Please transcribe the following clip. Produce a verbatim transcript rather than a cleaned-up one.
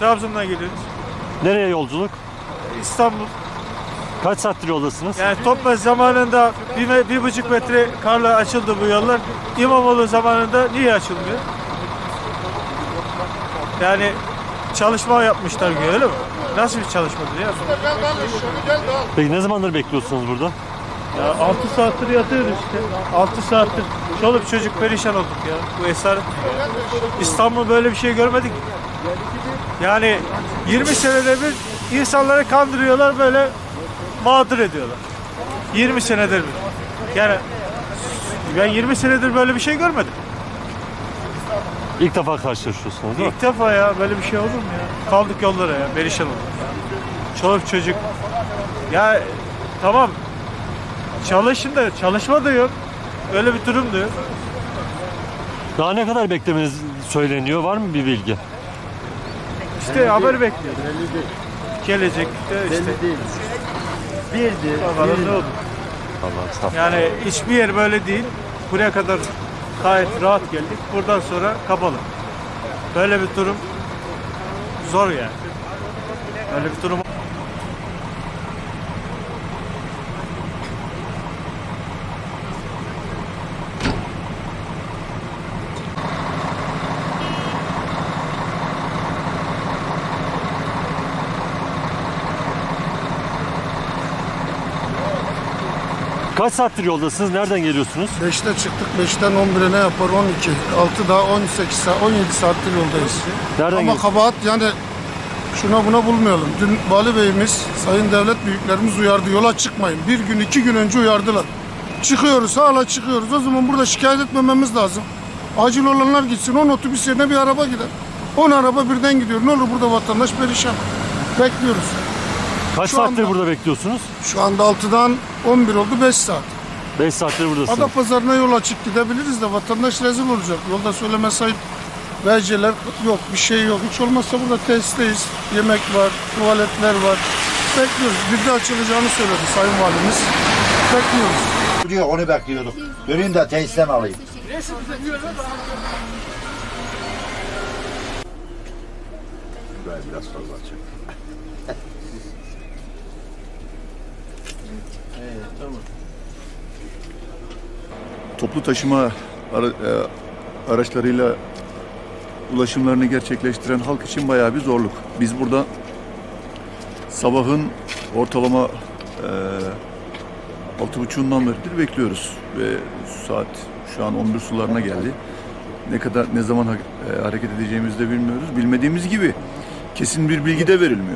Trabzon'dan geliyoruz. Nereye yolculuk? İstanbul. Kaç saattir yoldasınız? Yani Topbaş zamanında bir, bir buçuk metre karla açıldı bu yollar. İmamoğlu zamanında niye açılmıyor? Yani çalışma yapmışlar gibi, öyle mi? Nasıl bir çalışmadır ya? Peki ne zamandır bekliyorsunuz burada? Ya altı saattir yatıyoruz işte. altı saattir. Çoluk çocuk perişan olduk ya. Bu esaret. İstanbul böyle bir şey görmedik. Yani yirmi senede bir insanları kandırıyorlar, böyle mağdur ediyorlar. yirmi senedir bir. Yani ben yirmi senedir böyle bir şey görmedim. İlk defa karşılaşıyorsunuz değil mi? İlk defa ya, böyle bir şey olur mu ya? Kaldık yollara ya, perişan olduk. Çoluk çocuk. Ya tamam, çalışın da, çalışma da yok. Öyle bir durum da yok. Daha ne kadar beklemeniz söyleniyor, var mı bir bilgi? İşte haber bekliyoruz. Gelecekte işte. Bildi. Bakalım ne olur. Yani hiçbir yer böyle değil. Buraya kadar gayet rahat geldik. Buradan sonra kapalı. Böyle bir durum zor yani. Böyle bir durum. Kaç saattir yoldasınız? Nereden geliyorsunuz? beşte çıktık. beşten on bire ne yapar? on iki. altı daha on sekiz saat, on yedi saattir yoldayız. Nereden Ama kabahat yani şuna buna bulmayalım. Dün Vali Bey'imiz, Sayın Devlet Büyüklerimiz uyardı. Yola çıkmayın. Bir gün, iki gün önce uyardılar. Çıkıyoruz, hala çıkıyoruz. O zaman burada şikayet etmememiz lazım. Acil olanlar gitsin. on otobüs yerine bir araba gider. on araba birden gidiyor. Ne olur, burada vatandaş perişan. Bekliyoruz. Kaç Şu saattir anda, burada bekliyorsunuz? Şu anda altıdan on bir oldu, beş saat. beş saattir buradasınız. Adapazarı'na yol açık gidebiliriz de vatandaş rezil olacak. Yolda söyleme sahip verceler yok, bir şey yok. Hiç olmazsa burada tesisteyiz. Yemek var, tuvaletler var. Bekliyoruz. Bir de açılacağını söyledi Sayın Valimiz. Bekliyoruz. Diyor, onu bekliyorduk. Döneyim de tesisten alayım. Ben biraz fazla açayım. Evet, tamam. Toplu taşıma ara, e, araçlarıyla ulaşımlarını gerçekleştiren halk için bayağı bir zorluk. Biz burada sabahın ortalama e, altı buçuğundan beridir bekliyoruz ve saat şu an on bir sularına geldi. Ne kadar, ne zaman ha, e, hareket edeceğimizi de bilmiyoruz. Bilmediğimiz gibi kesin bir bilgi de verilmiyor.